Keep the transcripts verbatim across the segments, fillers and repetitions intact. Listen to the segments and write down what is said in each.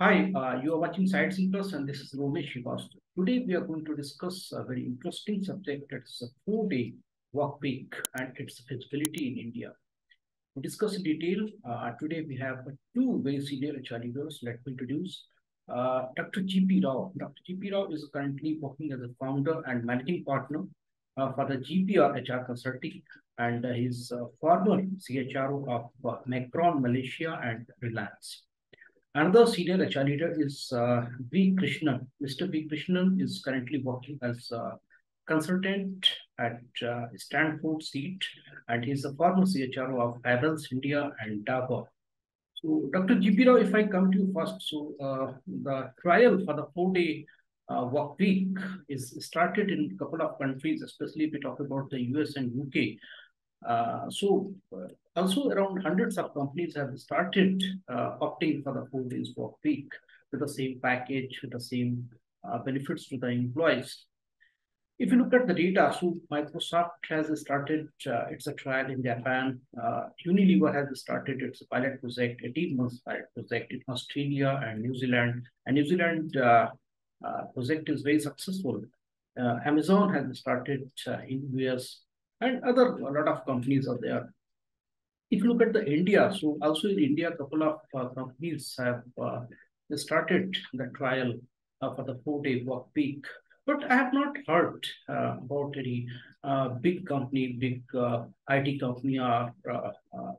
Hi, uh, you are watching SightsIn Plus, and this is Romesh Shivastu. Today we are going to discuss a very interesting subject. It's a four-day work week and its feasibility in India. To discuss in detail, uh, today we have two very senior H R leaders. Let me introduce uh, Doctor G P Rao. Doctor G P Rao is currently working as a founder and managing partner uh, for the G P R H R Consulting, and uh, he's uh, former C H R O of uh, Macron, Malaysia, and Reliance. Another senior H R leader is uh, B. Krishnan. Mister B. Krishnan is currently working as a consultant at uh, Stanford seat, and he's a former C H R O of Abel's India and Dabur. So, Doctor G P Rao, if I come to you first, so uh, the trial for the four-day uh, work week is started in a couple of countries, especially if we talk about the U S and U K. Uh, so, uh, also around hundreds of companies have started uh, opting for the four days work week with the same package, with the same uh, benefits to the employees. If you look at the data, so Microsoft has started uh, its a trial in Japan. Uh, Unilever has started its pilot project, eighteen months pilot project in Australia and New Zealand. And New Zealand uh, uh, project is very successful. Uh, Amazon has started uh, in U S. And other a lot of companies are there. If you look at the India, so also in India, a couple of uh, companies have uh, started the trial uh, for the four-day work week. But I have not heard uh, about any uh, big company, big uh, I T company or uh, uh,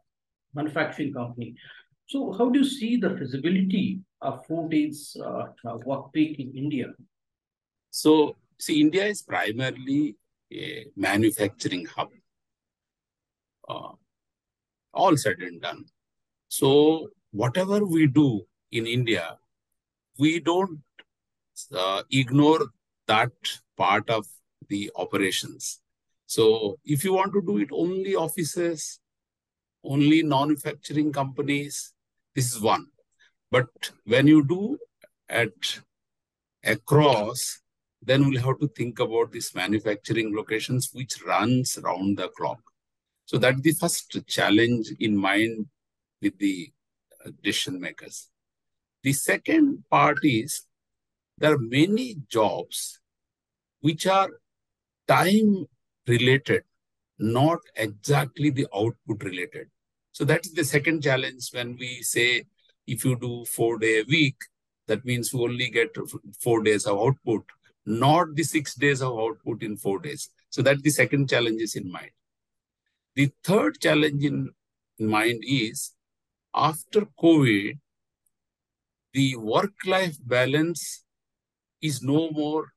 manufacturing company. So how do you see the feasibility of four days uh, work week in India? So see, India is primarily a manufacturing hub, uh, all said and done. So whatever we do in India, we don't uh, ignore that part of the operations. So if you want to do it only offices, only manufacturing companies, this is one. But when you do at across, then we'll have to think about these manufacturing locations which runs round the clock. So that's the first challenge in mind with the decision makers. The second part is there are many jobs which are time related, not exactly the output related. So that's the second challenge when we say if you do four day a week, that means you only get four days of output, not the six days of output in four days. So that the second challenge is in mind. The third challenge in mind is after COVID, the work-life balance is no more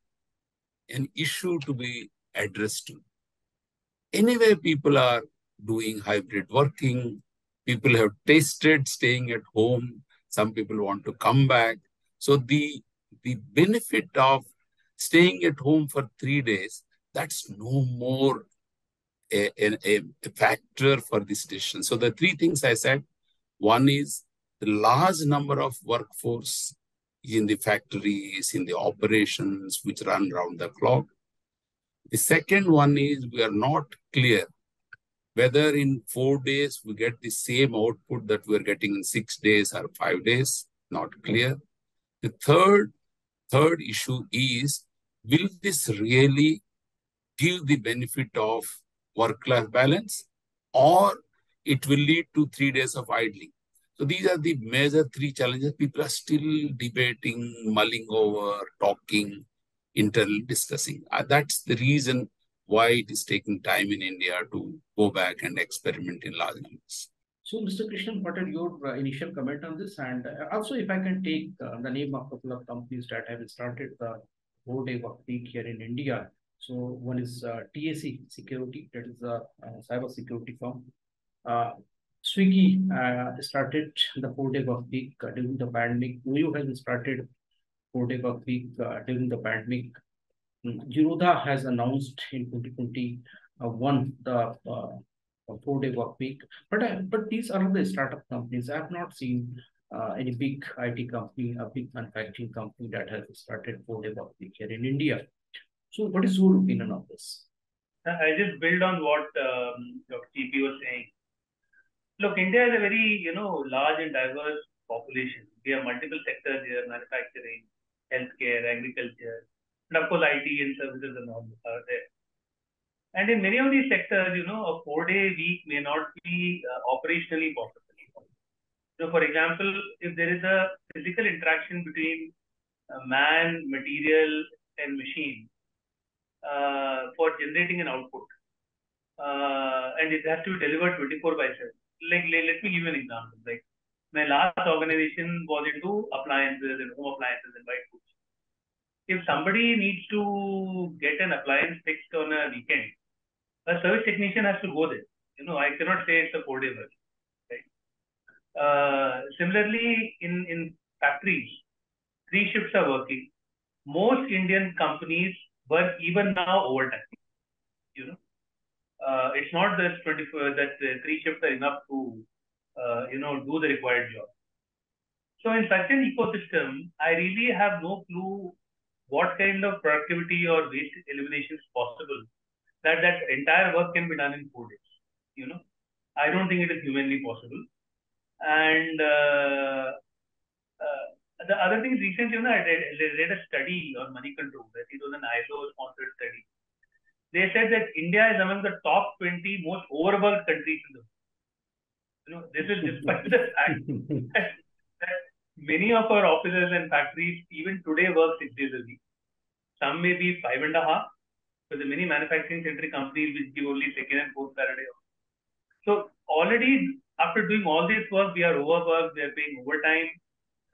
an issue to be addressed to. Anyway, people are doing hybrid working. People have tasted staying at home. Some people want to come back. So the, the benefit of staying at home for three days, that's no more a, a, a factor for this decision. So the three things I said, one is the large number of workforce in the factories, in the operations, which run round the clock. The second one is we are not clear whether in four days we get the same output that we're getting in six days or five days, not clear. The third, third issue is, will this really give the benefit of work-life balance, or it will lead to three days of idling? So these are the major three challenges. People are still debating, mulling over, talking, internally discussing. Uh, that's the reason why it is taking time in India to go back and experiment in large numbers. So, Mister Krishnan, what are your uh, initial comment on this? And uh, also, if I can take uh, the name of a couple of companies that have started the four-day work week here in India. So one is uh, T A C Security, that is a uh, cyber security firm. Uh, Swiggy uh, started the four-day work week uh, during the pandemic. U Y O has started four-day work week uh, during the pandemic. Zerodha has announced in twenty twenty-one the uh, four-day work week. But uh, but these are the startup companies. I have not seen Uh, any big I T company, a big manufacturing company that has started four-day work week here in India. So what is your opinion on this? I just build on what um, Doctor G P was saying. Look, India is a very, you know, large and diverse population. we have multiple sectors here, manufacturing, healthcare, agriculture, and of course I T and services and all are there. And in many of these sectors, you know, a four-day week may not be uh, operationally possible. So, for example, if there is a physical interaction between uh, man, material, and machine uh, for generating an output, uh, and it has to be delivered twenty-four by seven. Like, let me give you an example. Like, my last organization was into appliances and home appliances and white goods. If somebody needs to get an appliance fixed on a weekend, a service technician has to go there. You know, I cannot say it's a four-day work. Right? Uh, similarly, in, in factories, three shifts are working. Most Indian companies work even now overtime. You know, uh, it's not that twenty-four that uh, three shifts are enough to uh, you know do the required job. So in such an ecosystem, I really have no clue what kind of productivity or waste elimination is possible that that entire work can be done in four days. You know, I don't think it is humanly possible. And uh, uh, the other thing, recently, you know, I read, read a study on Money Control. I think it was an I S O-sponsored study. They said that India is among the top twenty most overworked countries in the world. You know, this is despite the fact that, that many of our offices and factories even today work six days a week. Some may be five and a half, but the many manufacturing-centric companies which give only second and fourth Saturday off. So already after doing all this work, we are overworked. We are paying overtime.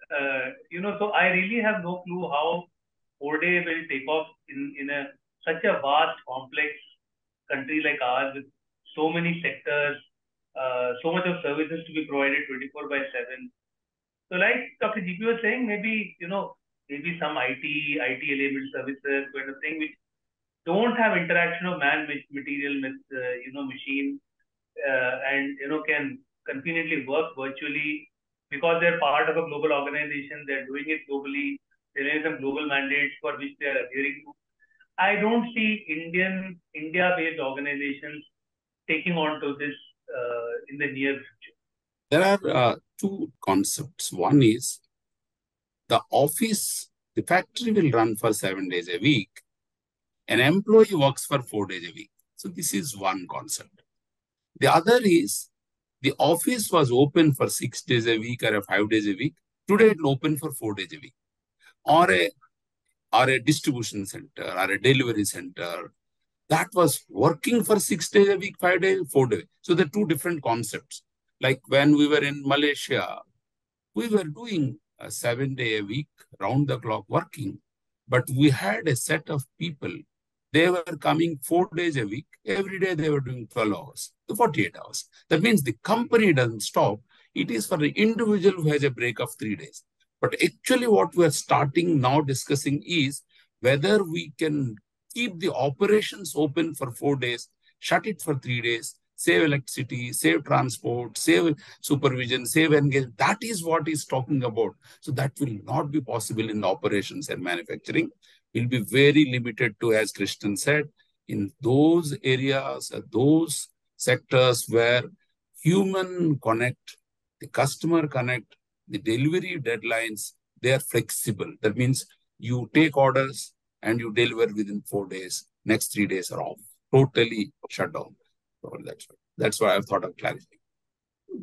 Uh, you know, so I really have no clue how four-day will take off in, in a such a vast, complex country like ours with so many sectors, uh, so much of services to be provided twenty-four by seven. So like Doctor G P was saying, maybe, you know, maybe some I T, I T enabled services kind of thing which don't have interaction of man, material, with, uh, you know, machine, uh, and, you know, can conveniently work virtually. Because they're part of a global organization, they're doing it globally, there are some global mandates for which they are adhering to. I don't see Indian, India-based organizations taking on to this uh, in the near future. There are uh, two concepts. One is the office, the factory will run for seven days a week. An employee works for four days a week. So this is one concept. The other is the office was open for six days a week or five days a week. Today, it's open for four days a week. Or a, or a distribution center or a delivery center. That was working for six days a week, five days, four days. So they're two different concepts. Like when we were in Malaysia, we were doing a seven day a week, round the clock working. But we had a set of people. They were coming four days a week. Every day they were doing twelve hours, to forty-eight hours. That means the company doesn't stop. It is for the individual who has a break of three days. But actually what we are starting now discussing is whether we can keep the operations open for four days, shut it for three days, save electricity, save transport, save supervision, save engagement. That is what he's talking about. So that will not be possible in the operations and manufacturing. Will be very limited to, as Krishnan said, in those areas, those sectors where human connect, the customer connect, the delivery deadlines, they are flexible. That means you take orders and you deliver within four days. Next three days are off, totally shut down. So that's, that's what I've thought of clarifying.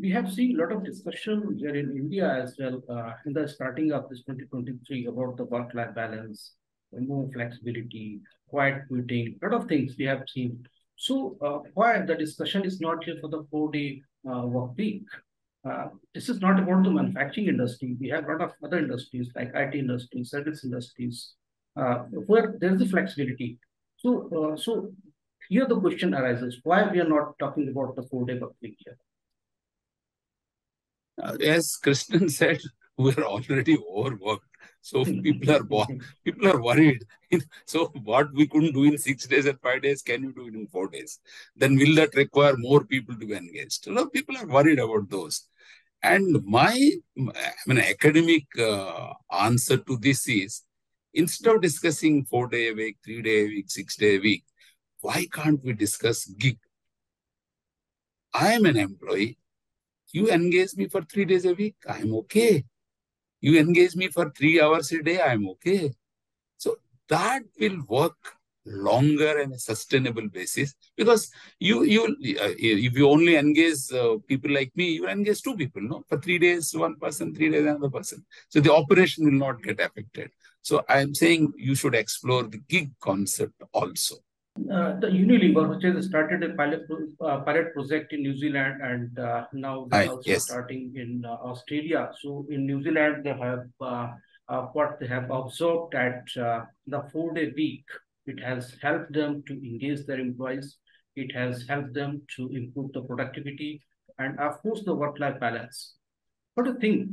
We have seen a lot of discussion here in India as well uh, in the starting of this twenty twenty-three about the work-life balance, more flexibility, quiet quitting, a lot of things we have seen. So uh, why the discussion is not here for the four-day uh, work week? Uh, this is not about the manufacturing industry. We have a lot of other industries like I T industry, service industries, uh, where there's the flexibility. So, uh, so here the question arises, why we are not talking about the four-day work week here? Uh, as Krishnan said, we're already overworked. So people are people are worried. So what we couldn't do in six days and five days, can you do it in four days? Then will that require more people to be engaged? You know, people are worried about those. And my I mean, academic uh, answer to this is, instead of discussing four-day a week, three-day a week, six-day a week, why can't we discuss gig? I am an employee. You engage me for three days a week, I'm okay. You engage me for three hours a day, I'm okay. So that will work longer and a sustainable basis, because you, you uh, if you only engage uh, people like me, you engage two people, no? For three days, one person, three days, another person. So the operation will not get affected. So I'm saying you should explore the gig concept also. Uh, the Unilever, which has started a pilot, uh, pilot project in New Zealand, and uh, now they're I, also yes. starting in uh, Australia. So in New Zealand, they have uh, uh, what they have observed at uh, the four-day week. It has helped them to engage their employees. It has helped them to improve the productivity and, of course, the work-life balance. What do you think?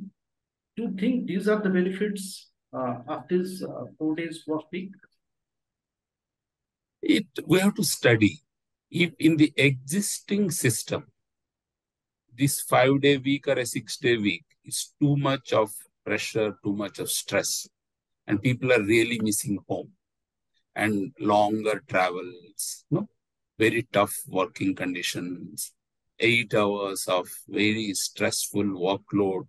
Do you think these are the benefits uh, of this uh, four days work week? It, we have to study if in the existing system, this five-day week or a six-day week is too much of pressure, too much of stress, and people are really missing home and longer travels, no? Very tough working conditions, eight hours of very stressful workload.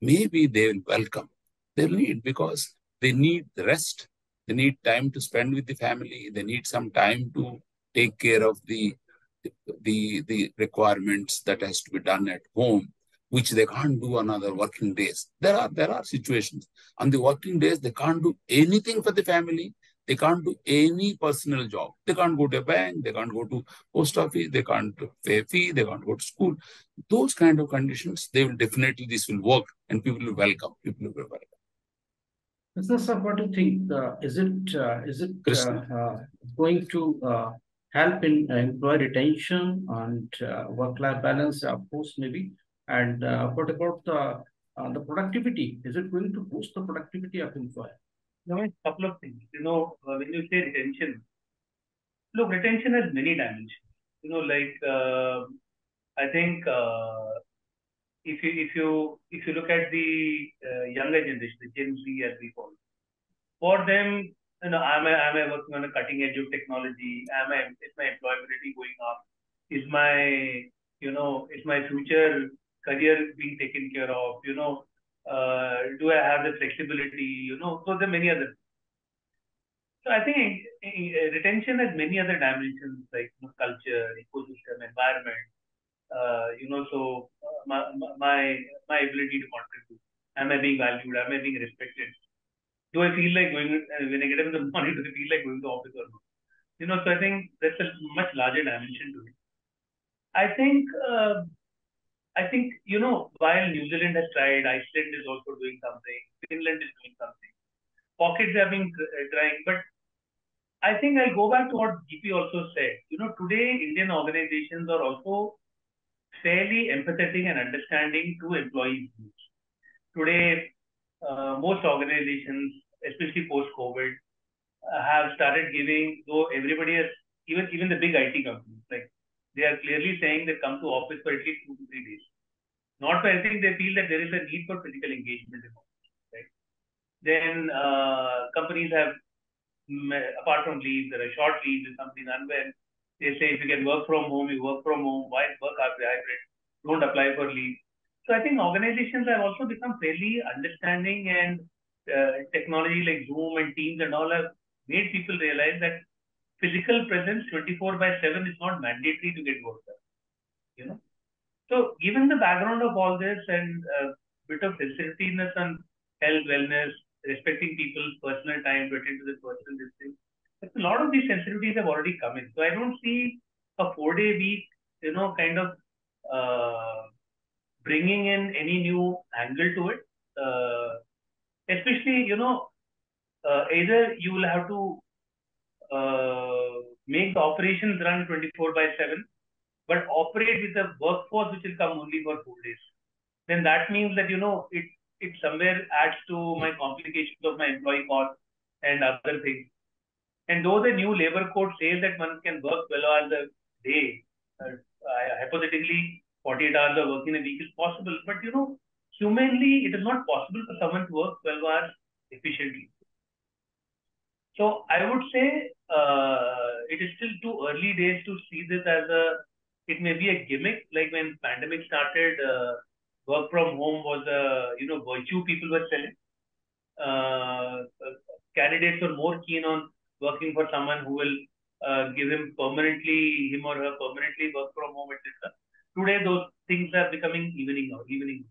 Maybe they will welcome. They need, because they need rest. They need time to spend with the family. They need some time to take care of the, the, the requirements that has to be done at home, which they can't do on other working days. There are, there are situations. On the working days, they can't do anything for the family. They can't do any personal job. They can't go to a bank. They can't go to post office. They can't pay a fee. They can't go to school. Those kind of conditions, they will definitely, this will work, and people will welcome. People will welcome. Mister Sir, what do you think? Uh, is it uh, is it uh, uh, going to uh, help in uh, employee retention and uh, work-life balance? Of course, maybe. And uh, what about the uh, the productivity? Is it going to boost the productivity of employee? Now, a couple of things. You know, uh, when you say retention, look, retention has many dimensions. You know, like uh, I think uh, if you if you if you look at the uh, younger generation, the Gen Z as we call it, for them, you know, am I am I working on a cutting edge of technology? Am I is my employability going up? Is my you know is my future career being taken care of? You know, uh, do I have the flexibility? You know, so there are many other. So I think retention has many other dimensions, like you know, culture, ecosystem, environment. Uh, you know, so my, my my ability to contribute. Am I being valued? Am I being respected? Do I feel like going uh, when I get up in the morning? Do I feel like going to the office or not? You know, so I think that's a much larger dimension to it. I think uh, I think you know, while New Zealand has tried, Iceland is also doing something. Finland is doing something. Pockets have been trying, but I think I'll go back to what G P also said. You know, today Indian organizations are also fairly empathetic and understanding to employees. Today, uh, most organizations, especially post-COVID, uh, have started giving, though everybody has, even, even the big I T companies, like they are clearly saying they come to office for at least two to three days. Not for anything, they feel that there is a need for physical engagement in office, right? Then uh, companies have, apart from leave, there are short leaves and something unwell. They say if you can work from home, you work from home. Why work after hybrid? Don't apply for leave. So I think organizations have also become fairly understanding, and uh, technology like Zoom and Teams and all have made people realize that physical presence twenty-four by seven is not mandatory to get work done. You know. So given the background of all this and a bit of sensitiveness on health, wellness, respecting people's personal time, to attend to the personal distance, a lot of these sensitivities have already come in. So I don't see a four-day week, you know, kind of uh, bringing in any new angle to it. Uh, especially, you know, uh, either you will have to uh, make the operations run twenty-four by seven, but operate with a workforce which will come only for four days. Then that means that, you know, it, it somewhere adds to my complications of my employee costs and other things. And though the new labor code says that one can work twelve hours a day, uh, uh, hypothetically forty-eight hours of work in a week is possible. But you know, humanly, it is not possible for someone to work twelve hours efficiently. So I would say uh, it is still too early days to see this as a, it may be a gimmick. Like when pandemic started, uh, work from home was a, you know, virtue people were selling. Uh, candidates were more keen on working for someone who will uh, give him permanently, him or her permanently work from home, et cetera. Today, those things are becoming evening out, evening.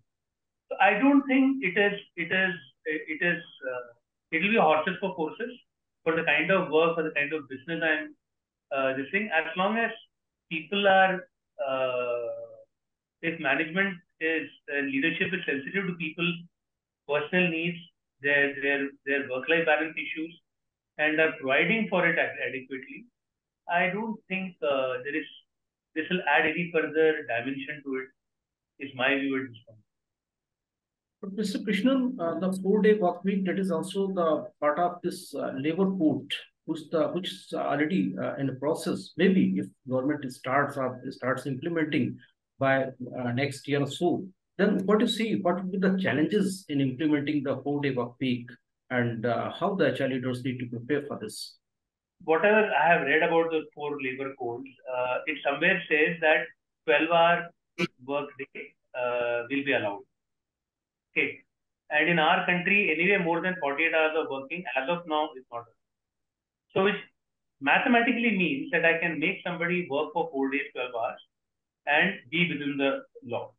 So I don't think it is, it is, it is, uh, it will be horses for courses for the kind of work, for the kind of business I'm uh, this thing. As long as people are, uh, if management is, uh, leadership is sensitive to people, personal needs, their, their, their work-life balance issues, and are providing for it adequately, I don't think uh, there is, this will add any further dimension to it, is my view at this point. But Mister Krishnan, uh, the four-day work week, that is also the part of this uh, labor code, which, the, which is already uh, in the process. Maybe if government starts or starts implementing by uh, next year or so, then what do you see? What would be the challenges in implementing the four-day work week, and uh, how the H R leaders need to prepare for this? Whatever I have read about the four labor codes, uh, it somewhere says that twelve-hour work day uh, will be allowed. Okay, and in our country, anyway, more than forty-eight hours of working as of now is not allowed. So, which mathematically means that I can make somebody work for four days, twelve hours, and be within the law.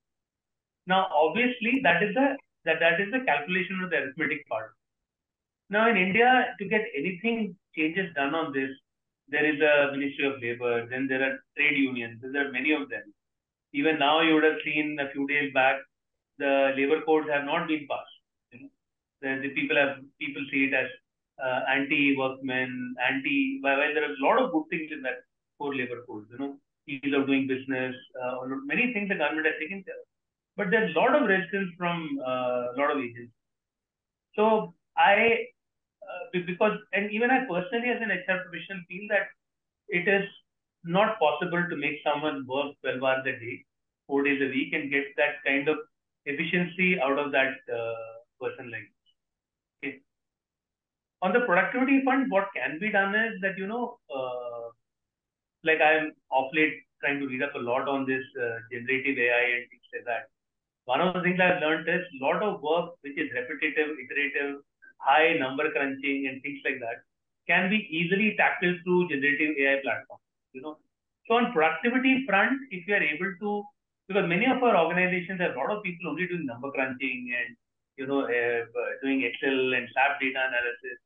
Now, obviously, that is the that that is the calculation of the arithmetic part. Now, in India, to get anything changes done on this, there is a Ministry of Labour, then there are trade unions, there are many of them. Even now, you would have seen a few days back, the labour codes have not been passed. You know, the, the people have people see it as uh, anti-workmen, anti. While there are a lot of good things in that core labour codes, you know, ease of doing business, uh, many things the government has taken care of. But there's a lot of resistance from a uh, lot of agents. So I. Uh, because, and even I personally as an H R professional feel that it is not possible to make someone work twelve hours a day, four days a week, and get that kind of efficiency out of that uh, person like this. Okay. On the productivity front, what can be done is that, you know, uh, like I'm off late trying to read up a lot on this uh, generative A I and things like that. One of the things I've learned is a lot of work which is repetitive, iterative, high number crunching and things like that can be easily tackled through generative A I platforms, you know. So on productivity front, if you are able to, because many of our organizations have a lot of people only doing number crunching and, you know, uh, doing Excel and S A P data analysis.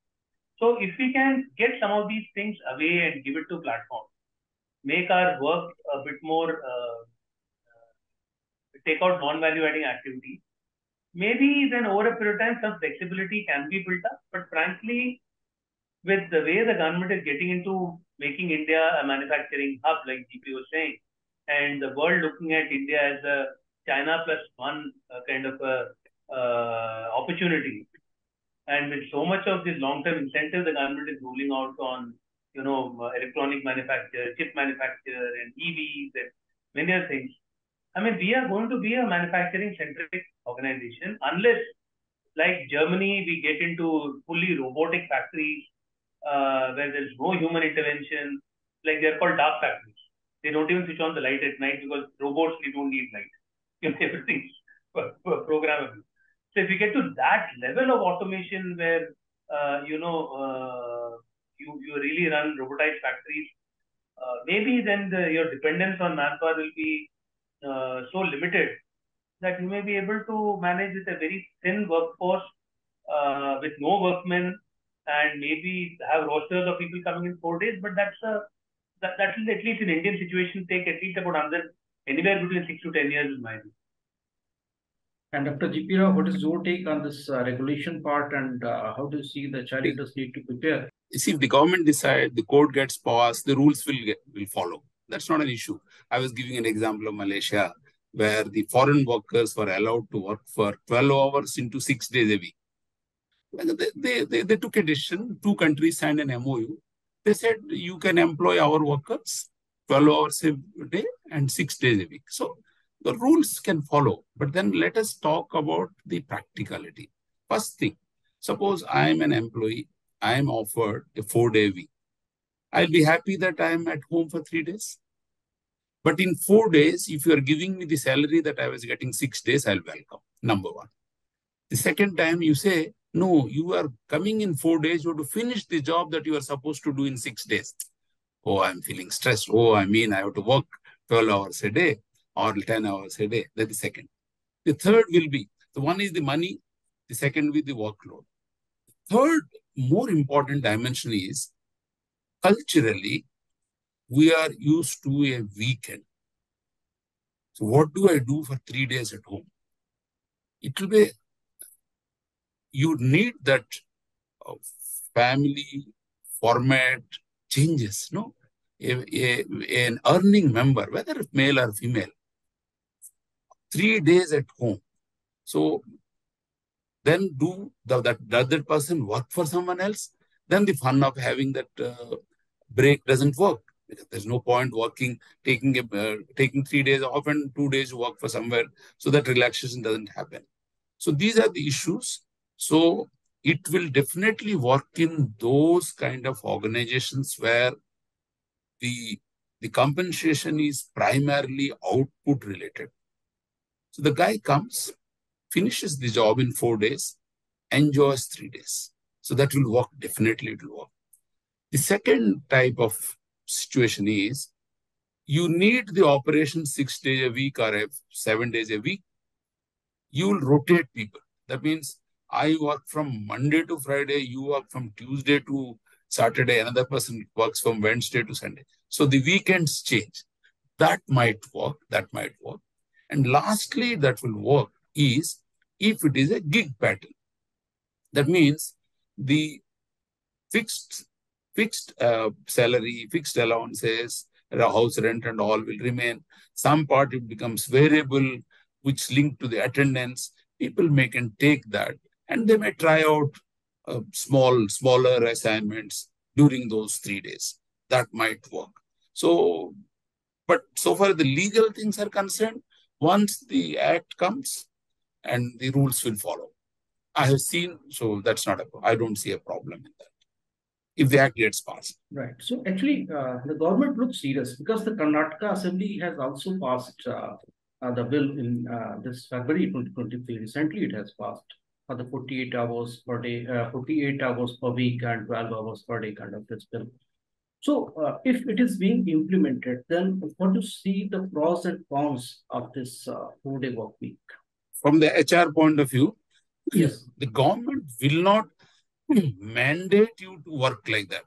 So if we can get some of these things away and give it to platforms, make our work a bit more, uh, uh, take out non-value adding activities, maybe then over a period of time, some flexibility can be built up. But frankly, with the way the government is getting into making India a manufacturing hub, like G P was saying, and the world looking at India as a China plus one uh, kind of a, uh, opportunity, and with so much of this long-term incentive, the government is ruling out on, you know, electronic manufacture, chip manufacture, and E Vs, and many other things. I mean, we are going to be a manufacturing-centric organization unless, like Germany, we get into fully robotic factories uh, where there's no human intervention. Like, they're called dark factories. They don't even switch on the light at night because robots, they don't need light. You know, everything's programmable. So if we get to that level of automation where, uh, you know, uh, you, you really run robotized factories, uh, maybe then the, your dependence on manpower will be Uh, so limited that you may be able to manage with a very thin workforce uh, with no workmen, and maybe have rosters of people coming in four days. But that's a that, that will, at least in Indian situation, take at least about another anywhere between six to ten years in my view. And Doctor G P Rao, what is your take on this uh, regulation part, and uh, how do you see the child leaders need to prepare? You see, if the government decides, the code gets passed, the rules will get, will follow. That's not an issue. I was giving an example of Malaysia, where the foreign workers were allowed to work for twelve hours into six days a week. They, they, they, they took a decision, two countries signed an M O U. They said, you can employ our workers twelve hours a day and six days a week. So the rules can follow, but then let us talk about the practicality. First thing, suppose I'm an employee, I'm offered a four-day week. I'll be happy that I'm at home for three days. But in four days, if you are giving me the salary that I was getting six days, I'll welcome, number one. The second time you say, no, you are coming in four days, you have to finish the job that you are supposed to do in six days. Oh, I'm feeling stressed. Oh, I mean, I have to work twelve hours a day or ten hours a day. That's the second. The third will be, the one is the money, the second will be the workload. The third, more important dimension is, culturally, we are used to a weekend. So what do I do for three days at home? It will be, you need that uh, family format changes, no? A, a, an earning member, whether male or female, three days at home. So then do the, that, the other person work for someone else? Then the fun of having that uh, break doesn't work. There's no point working, taking a, uh, taking three days off and two days work for somewhere. So that relaxation doesn't happen. So these are the issues. So it will definitely work in those kind of organizations where the, the compensation is primarily output related. So the guy comes, finishes the job in four days, enjoys three days. So that will work, definitely it will work. The second type of situation is, you need the operation six days a week or seven days a week. You will rotate people. That means I work from Monday to Friday, you work from Tuesday to Saturday, another person works from Wednesday to Sunday. So the weekends change. That might work, that might work. And lastly, that will work is if it is a gig pattern. That means the fixed Fixed uh, salary, fixed allowances, house rent and all will remain. Some part it becomes variable, which linked to the attendance. People may can take that and they may try out uh, small, smaller assignments during those three days. That might work. So, but so far the legal things are concerned, once the act comes and the rules will follow. I have seen, so that's not a, I don't see a problem in that. If the act gets passed. Right. So actually, uh, the government looks serious because the Karnataka Assembly has also passed uh, uh, the bill in uh, this February twenty twenty-three. Recently, it has passed for the forty-eight hours per day, uh, forty-eight hours per week and twelve hours per day kind of this bill. So uh, if it is being implemented, then what do you see the pros and cons of this uh, four-day work week? From the H R point of view, yes, the government will not mandate you to work like that.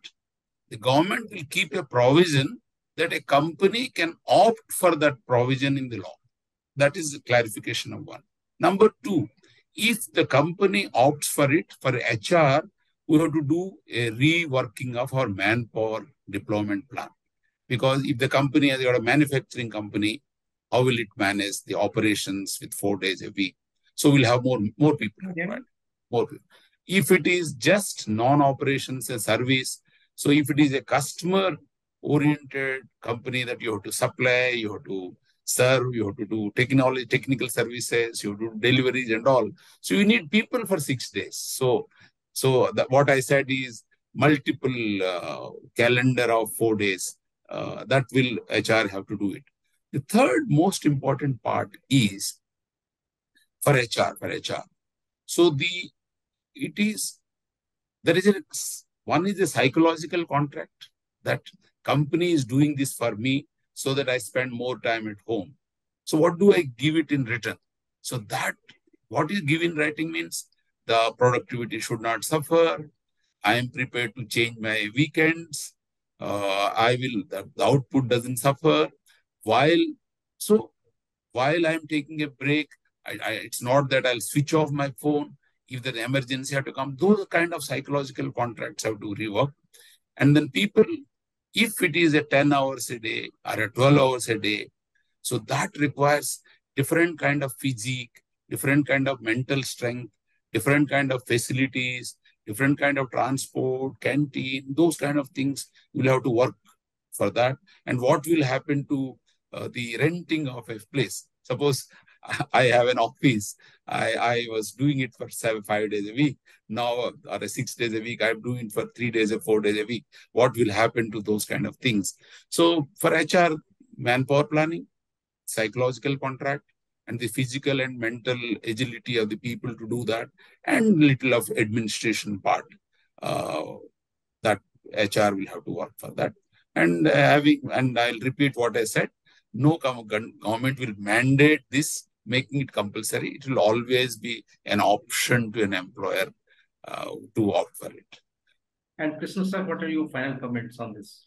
The government will keep a provision that a company can opt for that provision in the law. That is the clarification of one. Number two, if the company opts for it, for H R, we have to do a reworking of our manpower deployment plan. Because if the company has got a manufacturing company, how will it manage the operations with four days a week? So we'll have more, more people. Okay. Right? More people. If it is just non-operations and service, so if it is a customer-oriented company that you have to supply, you have to serve, you have to do technology, technical services, you have to do deliveries and all. So you need people for six days. So, so that what I said is multiple uh, calendar of four days. Uh, that will H R have to do it. The third most important part is for H R, for H R. So the It is, there is a, one is a psychological contract that company is doing this for me so that I spend more time at home. So what do I give it in return? So that, what is given writing means the productivity should not suffer. I am prepared to change my weekends. Uh, I will, the, the output doesn't suffer. While, so while I'm taking a break, I, I, it's not that I'll switch off my phone. If there's an emergency had to come, those kind of psychological contracts have to rework. And then people, if it is a ten hours a day or a twelve hours a day, so that requires different kind of physique, different kind of mental strength, different kind of facilities, different kind of transport, canteen, those kind of things. You'll have to work for that. And what will happen to uh, the renting of a place? Suppose I have an office. I, I was doing it for seven, five days a week. Now, or six days a week, I'm doing it for three days or four days a week. What will happen to those kind of things? So for H R, manpower planning, psychological contract, and the physical and mental agility of the people to do that, and little of administration part uh, that H R will have to work for that. And having, and I'll repeat what I said, no government will mandate this, making it compulsory. It will always be an option to an employer uh, to opt for it. And Krishnan sir, what are your final comments on this?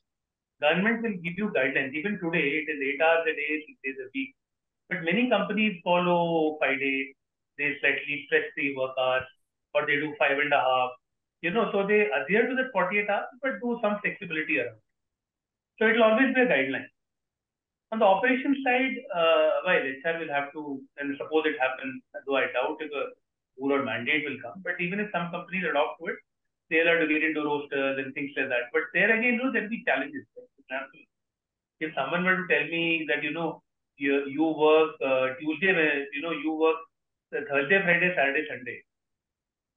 Government will give you guidelines. Even today, it is eight hours a day, six days a week. But many companies follow five days. They slightly stress-free work hours, or they do five and a half. You know, so they adhere to that forty-eight hours, but do some flexibility around. So it will always be a guideline. On the operations side, uh, well, H R will have to, and suppose it happens, though I doubt if a rule or mandate will come, but even if some companies adopt to it, they'll have to get into rosters and things like that. But there again, you know, there'll be challenges. For example, if someone were to tell me that, you know, you, you work uh, Tuesday, you know, you work Thursday, Friday, Saturday, Sunday.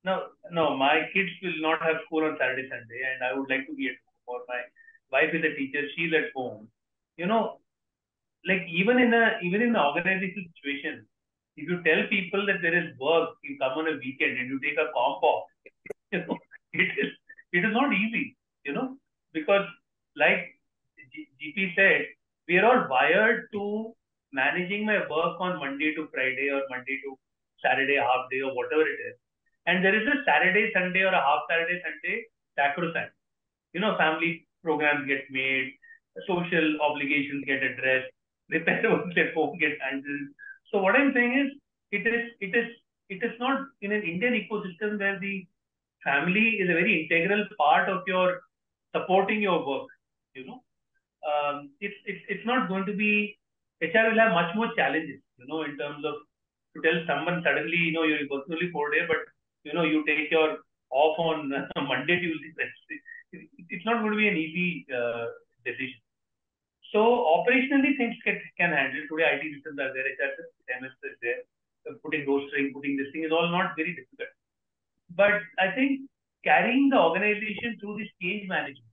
No, no, my kids will not have school on Saturday, Sunday, and I would like to be at home. Or my wife is a teacher, she's at home. You know, like even in a, even in an organizational situation, if you tell people that there is work, you come on a weekend and you take a comp off, you know, It is, it is not easy, you know, because like G P said, we are all wired to managing my work on Monday to Friday or Monday to Saturday, half day or whatever it is. And there is a Saturday, Sunday or a half Saturday, Sunday sacrosanct. You know, family programs get made, social obligations get addressed, repair works at home get handled. So what I'm saying is, it is, it is, it is not in an Indian ecosystem where the family is a very integral part of your supporting your work, you know. Um, it's, it's, it's not going to be, H R will have much more challenges, you know, in terms of to tell someone suddenly, you know, you're working only four days, but, you know, you take your off on Monday, Tuesday, Wednesday. It's not going to be an easy uh, decision. So operationally, things can, can handle. Today, I T systems are there, H R systems, M S is there. Putting rostering, putting this thing is all not very difficult. But I think carrying the organization through this change management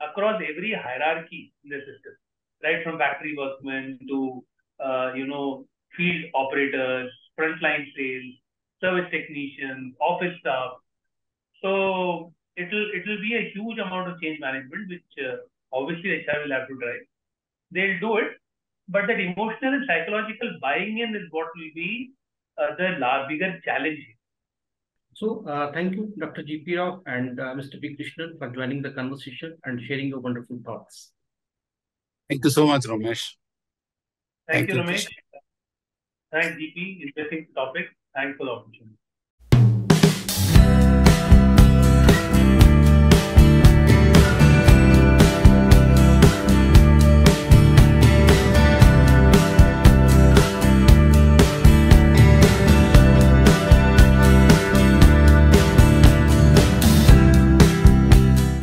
across every hierarchy in the system, right from factory workmen to, uh, you know, field operators, frontline sales, service technicians, office staff. So it'll, it'll be a huge amount of change management, which uh, obviously H R will have to drive. They'll do it, but that emotional and psychological buying in is what will be uh, the larger, bigger challenge here. So, uh, thank you, Doctor G P Rao and uh, Mister B. Krishnan for joining the conversation and sharing your wonderful thoughts. Thank you so much, Romesh. Thank, thank you, Romesh. Krishnan. Thanks, G P. Interesting topic. Thanks for the opportunity.